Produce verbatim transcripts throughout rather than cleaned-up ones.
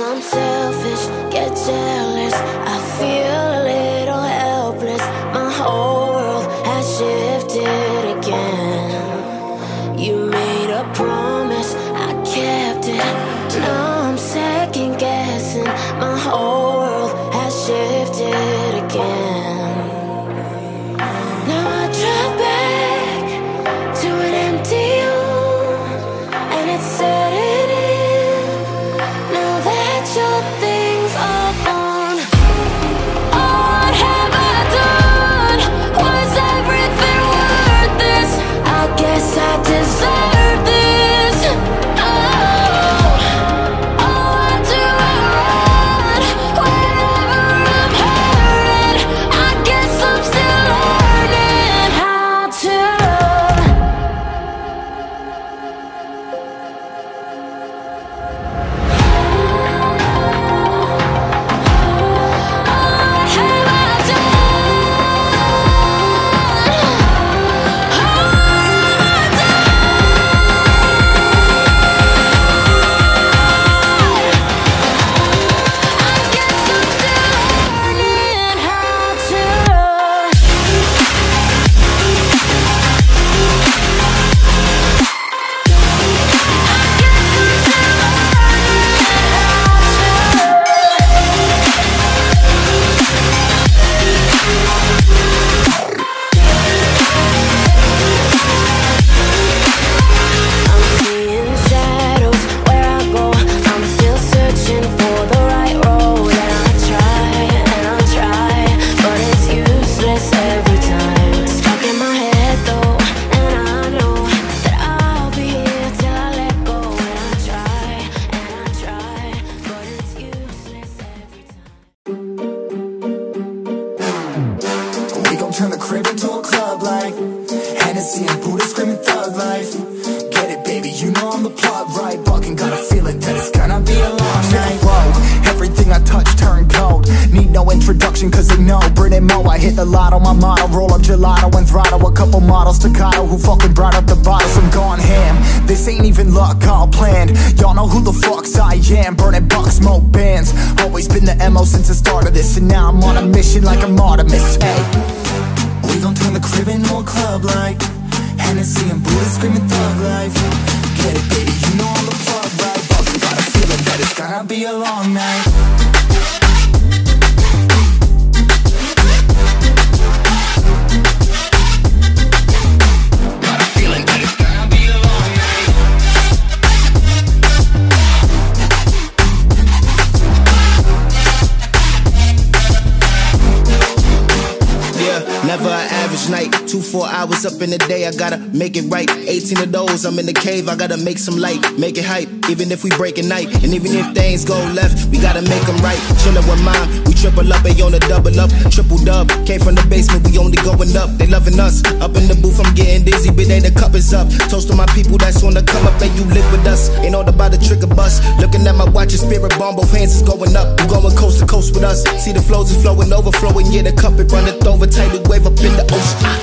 'Cause I'm selfish, get jealous, I feel a little helpless. My whole world has shifted again. You made a promise, I kept it. Now I'm second guessing. My whole world has shifted again. Now I drive back to an empty room, and it's setting in. Turn the crib into a club like Hennessy and Buddha screaming thug life. Get it, baby, you know I'm the plug, right? Bucking, got a feeling that it's gonna be a long night. Whoa, everything I touch turned cold. Need no introduction, cause they know Brit and Mo, I hit the lotto, my motto. Roll up gelato and throttle, a couple models staccato. Who fucking brought up the bottles, I'm gone ham. This ain't even luck, all planned. Y'all know who the fucks I am. Burning bucks, smoke bands. Always been the M O since the start of this. And now I'm on a mission like I'm Artemis, hey. We gon' turn the crib into a club like Hennessy and Buddha screaming thug life. Get it, baby, you know I'm the plug, right? Bucking, got a feeling that it's gonna be a long night. Never an average night, two, four hours up in the day, I gotta make it right. Eighteen of those, I'm in the cave, I gotta make some light, make it hype, even if we break a night. And even if things go left, we gotta make them right. Chillin' with mom, we triple up, they on the double up, triple dub. Came from the basement, we only going up, they loving us. Up in the booth, I'm getting dizzy, but they the cup is up. Toast to my people that's on the come up, and you live with us. Ain't all about the trick or bust, looking at my watch, your spirit bomb, both hands is going up. You going coast to coast with us, see the flows is flowing, overflowing, yeah, the cup it runneth over, tight we wave up in the ocean. Ah.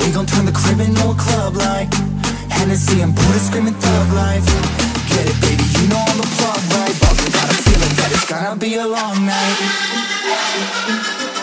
We gon' turn the crib into a club like Hennessy and Buddha screaming thug life. Get it, baby, you know I'm the plug, right? Bucking, got a feeling that it's gonna be a long night.